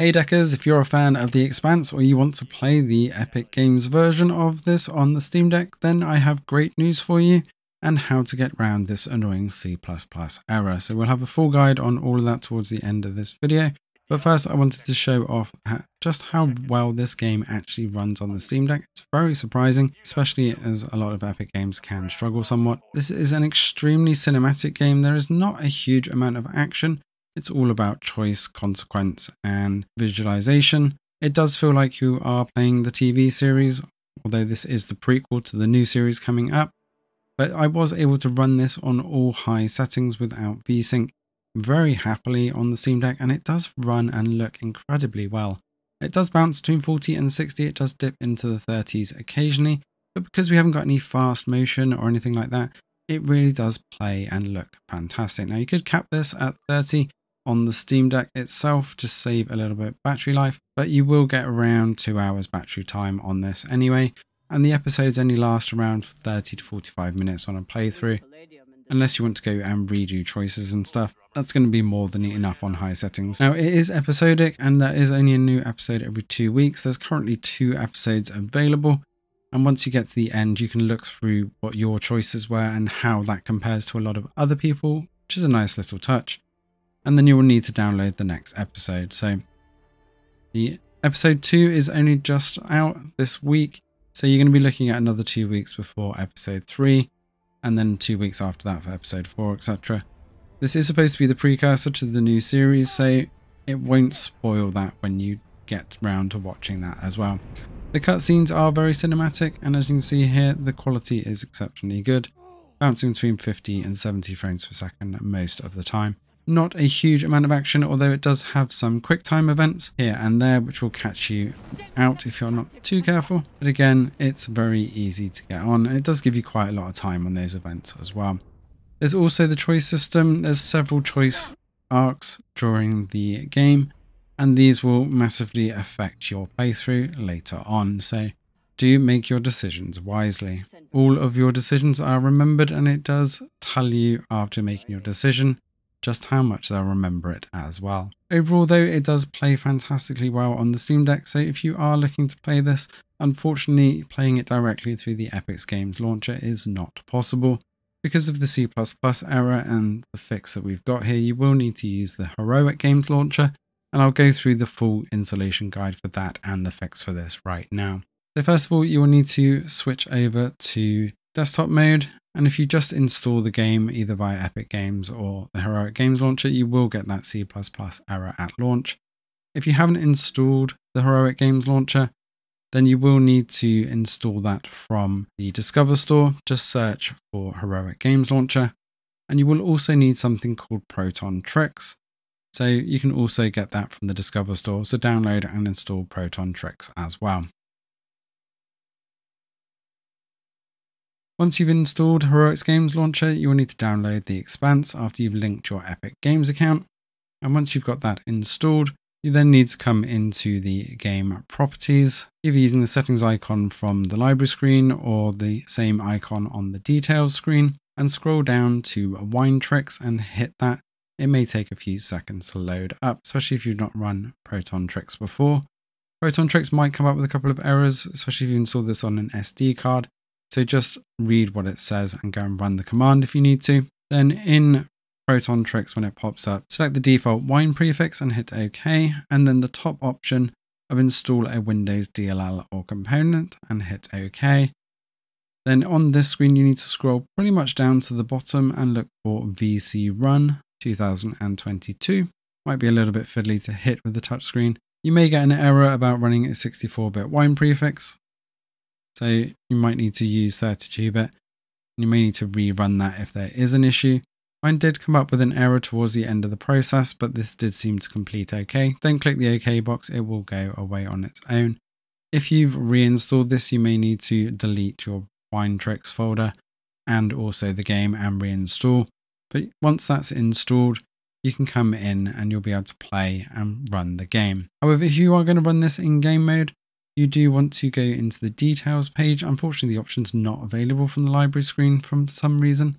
Hey Deckers, if you're a fan of The Expanse or you want to play the Epic Games version of this on the Steam Deck, then I have great news for you and how to get around this annoying C++ error. So we'll have a full guide on all of that towards the end of this video. But first I wanted to show off just how well this game actually runs on the Steam Deck. It's very surprising, especially as a lot of Epic games can struggle somewhat. This is an extremely cinematic game. There is not a huge amount of action. It's all about choice, consequence, and visualization. It does feel like you are playing the TV series, although this is the prequel to the new series coming up. But I was able to run this on all high settings without VSync very happily on the Steam Deck, and it does run and look incredibly well. It does bounce between 40 and 60, it does dip into the 30s occasionally, but because we haven't got any fast motion or anything like that, it really does play and look fantastic. Now you could cap this at 30, on the Steam Deck itself to save a little bit of battery life, but you will get around 2 hours battery time on this anyway, and the episodes only last around 30 to 45 minutes on a playthrough, unless you want to go and redo choices and stuff. That's going to be more than enough on high settings. Now it is episodic, and there is only a new episode every 2 weeks. There's currently 2 episodes available, and once you get to the end you can look through what your choices were and how that compares to a lot of other people, which is a nice little touch. And then you will need to download the next episode. So the episode 2 is only just out this week, so you're going to be looking at another 2 weeks before episode 3, and then 2 weeks after that for episode 4, etc. This is supposed to be the precursor to the new series, so it won't spoil that when you get round to watching that as well. The cutscenes are very cinematic, and as you can see here, the quality is exceptionally good, bouncing between 50 and 70 frames per second most of the time. Not a huge amount of action, although it does have some quick time events here and there which will catch you out if you're not too careful, but again it's very easy to get on, and it does give you quite a lot of time on those events as well. There's also the choice system. There's several choice arcs during the game, and these will massively affect your playthrough later on, so do make your decisions wisely. All of your decisions are remembered, and it does tell you after making your decision just how much they'll remember it as well. Overall though, it does play fantastically well on the Steam Deck, so if you are looking to play this, unfortunately playing it directly through the Epic Games Launcher is not possible. Because of the C++ error and the fix that we've got here, you will need to use the Heroic Games Launcher, and I'll go through the full installation guide for that and the fix for this right now. So first of all, you will need to switch over to desktop mode, and if you just install the game either via Epic Games or the Heroic Games Launcher, you will get that C++ error at launch. If you haven't installed the Heroic Games Launcher, then you will need to install that from the Discover store. Just search for Heroic Games Launcher, and you will also need something called Proton Tricks. So you can also get that from the Discover store, so download and install Proton Tricks as well. Once you've installed Heroic Games Launcher, you will need to download The Expanse after you've linked your Epic Games account. And once you've got that installed, you then need to come into the game properties, either using the settings icon from the library screen or the same icon on the details screen, and scroll down to Wine Tricks and hit that. It may take a few seconds to load up, especially if you've not run Proton Tricks before. Proton Tricks might come up with a couple of errors, especially if you install this on an SD card. So just read what it says and go and run the command if you need to. Then in Proton Tricks, when it pops up, select the default wine prefix and hit OK, and then the top option of install a Windows DLL or component and hit OK. Then on this screen you need to scroll pretty much down to the bottom and look for VC Run 2022. Might be a little bit fiddly to hit with the touchscreen. You may get an error about running a 64-bit wine prefix. So you might need to use 32-bit, and you may need to rerun that if there is an issue. Mine did come up with an error towards the end of the process, but this did seem to complete okay. Don't click the OK box, it will go away on its own. If you've reinstalled this, you may need to delete your Wine Tricks folder and also the game and reinstall. But once that's installed, you can come in and you'll be able to play and run the game. However, if you are going to run this in game mode, you do want to go into the details page. Unfortunately, the option's not available from the library screen for some reason.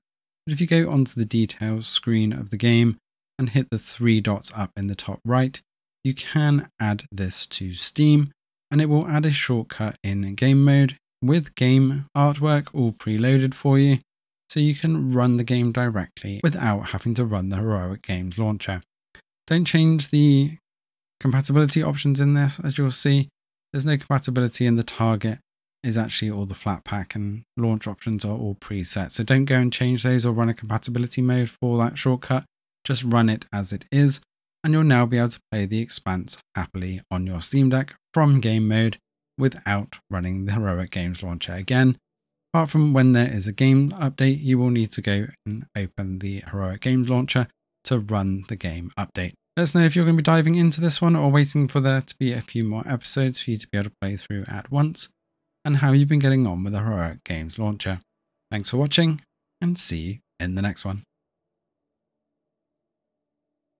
But if you go onto the details screen of the game and hit the 3 dots up in the top right, you can add this to Steam, and it will add a shortcut in game mode with game artwork all preloaded for you, so you can run the game directly without having to run the Heroic Games Launcher. Don't change the compatibility options in this, as you'll see. There's no compatibility, and the target is actually all the Flatpak, and launch options are all preset. So don't go and change those or run a compatibility mode for that shortcut. Just run it as it is, and you'll now be able to play The Expanse happily on your Steam Deck from game mode without running the Heroic Games Launcher again. Apart from when there is a game update, you will need to go and open the Heroic Games Launcher to run the game update. Let us know if you're going to be diving into this one or waiting for there to be a few more episodes for you to be able to play through at once, and how you've been getting on with the Heroic Games Launcher. Thanks for watching, and see you in the next one.